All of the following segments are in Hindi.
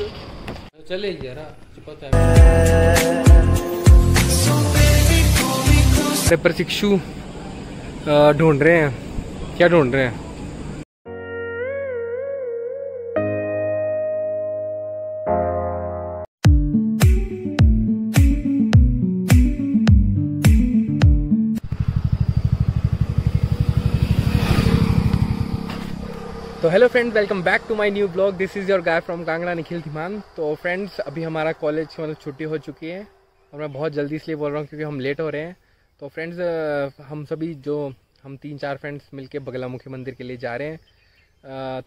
चले यार प्रशिक्षु ढूंढ रहे हैं, क्या ढूंढ रहे हैं? तो hello friends, welcome back to my new blog. This is your guy from Kangra, Nikhil Dhiman. तो फ्रेंड्स, अभी हमारा कॉलेज की छुट्टी हो चुकी है और मैं बहुत जल्दी इसलिए बोल रहा हूँ क्योंकि हम लेट हो रहे हैं। तो फ्रेंड्स, हम सभी जो हम 3-4 फ्रेंड्स मिलके बगलामुखी मंदिर के लिए जा रहे हैं।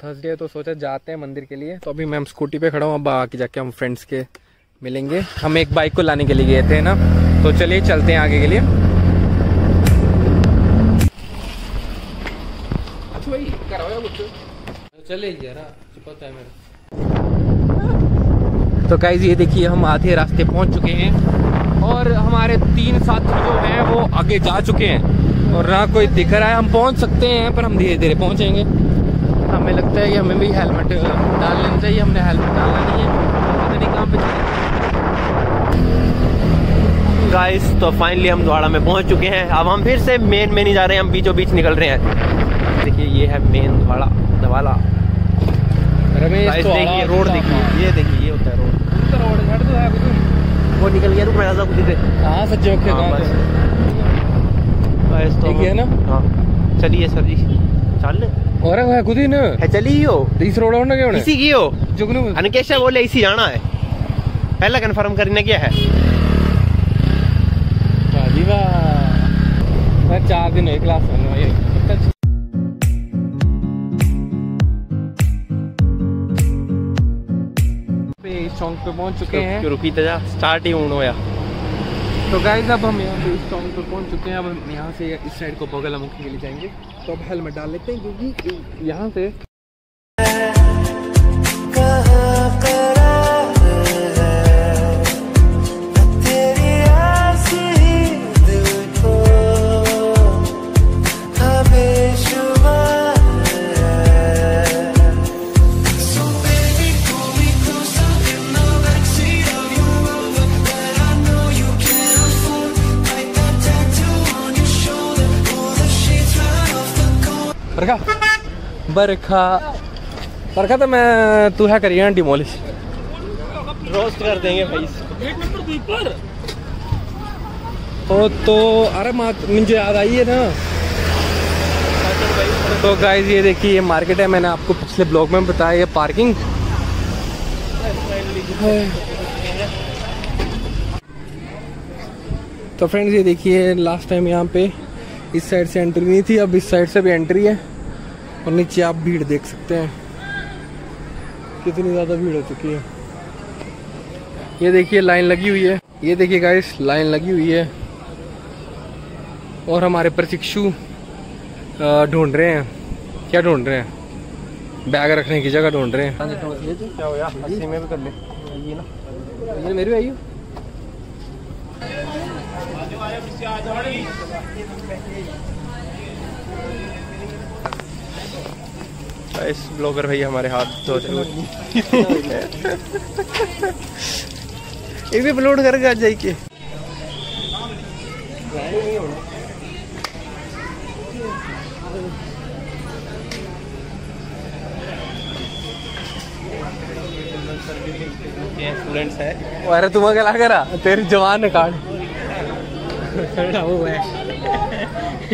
थर्सडे तो सोचा जाते हैं मंदिर के लिए। तो अभी मैं स्कूटी पर खड़ा हूँ, अब आके जाके हम फ्रेंड्स के मिलेंगे। हम एक बाइक को लाने के लिए गए थे ना, तो चलिए चलते हैं आगे के लिए। अच्छा भाई कराओ, चले यार पता है मेरा। तो गाइस, ये देखिए हम आधे रास्ते पहुंच चुके हैं और हमारे 3 साथी जो हैं वो आगे जा चुके हैं और ना कोई दिख रहा है। हम पहुंच सकते हैं पर हम धीरे धीरे पहुंचेंगे। हमें लगता है कि हमें भी हेलमेट डाल लेना चाहिए, हमने हेलमेट डालना नहीं है, पता नहीं कहाँ पे। गाइस, तो फाइनली हम द्वारा में पहुँच चुके हैं। अब हम फिर से मेन में नहीं जा रहे हैं, हम बीचों बीच निकल रहे हैं। देखिए ये है मेन द्वारा वाला रमेश, तो देखिए रोड, देखिए ये, देखिए ये होता है रोड। तो रोड घर तो है वो निकल गया, रुक मैं ऐसा कुछ कहां से जोक के कहां बस ठीक है ना। हां चलिए सर जी, चल और है कुछ दिन है, चलियो इस रोड होने के होने इसी की हो जुगनू अनकेशा बोले इसी जाना है, पहला कंफर्म करने क्या है। वाजी वाह, मैं 4 दिन है क्लास में भाई। चौक पे पहुंच चुके हैं, रुकी तो जा स्टार्ट ही होया। तो गाइस, अब हम यहाँ पे इस चौक पे पहुंच चुके हैं। अब हम यहाँ से इस साइड को बगलामुखी के लिए जाएंगे। तो अब हेलमेट डाल लेते हैं क्योंकि यहाँ से बरखा बरखा तो मैं तू है करिए डिमोलिश रोस्ट कर देंगे भाई इसको। तो अरे मात मुझे याद आई है ना। तो गाइस, ये देखिए ये मार्केट है, मैंने आपको पिछले ब्लॉग में बताया। ये पार्किंग है। तो फ्रेंड्स, ये देखिए लास्ट टाइम यहाँ पे इस साइड से एंट्री नहीं थी, अब इस साइड से भी एंट्री है। और नीचे आप भीड़ देख सकते हैं कितनी ज़्यादा भीड़ हो चुकी है। ये देखिए लाइन लगी हुई है, ये देखिए गाइस लाइन लगी हुई है और हमारे प्रशिक्षु ढूंढ रहे हैं। क्या ढूंढ रहे हैं? बैग रखने की जगह ढूंढ रहे हैं। क्या हो यार, अस्सी में भी कर ले ये ना, ये मेरी आई इस ब्लॉगर भैया हमारे हाथ धो ये भी अपलोड करके आ जाइए। स्टूडेंट्स है अरे तुम्हें क्या लग रहा तेरी जवान निकाल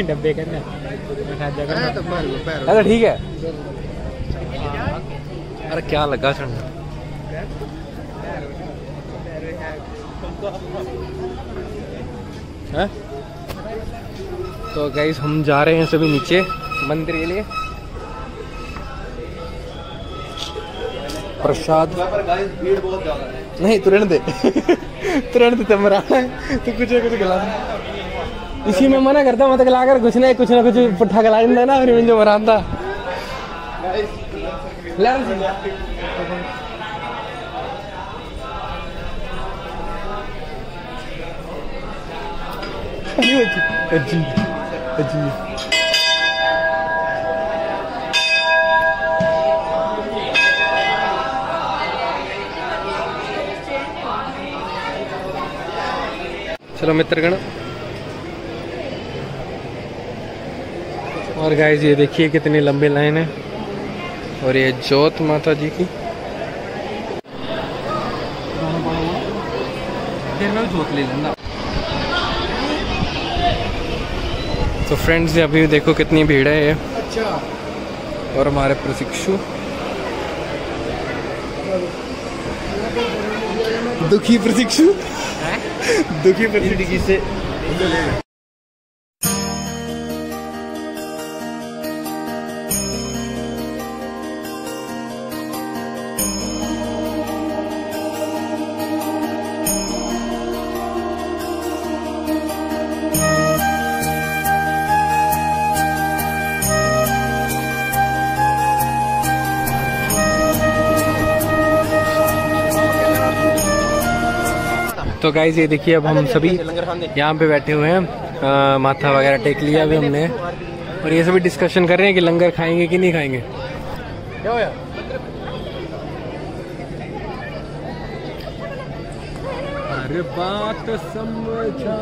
डब्बे करना अगर ठीक है। अरे क्या लगा ठंडा। तो गाइस, हम जा रहे हैं सभी नीचे मंदिर के लिए प्रसाद। भीड़ बहुत ज्यादा है। नहीं तुरंत दे तुरंत दे, मरा है तो कुछ ना कुछ गला। इसी में मना करता मत गला कर, कुछ ना कुछ पुट्ठा गला देता ना फिर मुझे मराता। चलो मित्रगण, और गाइस ये देखिए कितनी लंबी लाइन है। और ये जोत माता जी की जोत ले लेना। तो फ्रेंड्स अभी देखो कितनी भीड़ है ये। और हमारे प्रशिक्षु दुखी प्रशिक्षु दुखी प्रशिक्षु से तो गाइज ये देखिए अब हम सभी यहाँ पे बैठे हुए हैं, माथा वगैरह टेक लिया अभी हमने। और ये सभी डिस्कशन कर रहे हैं कि लंगर खाएंगे कि नहीं खाएंगे। अरे बात समझा।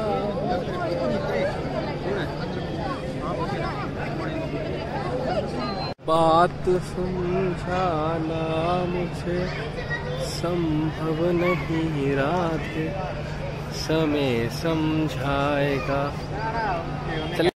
बात समझाना मुझे संभव नहीं, रात समय समझाएगा।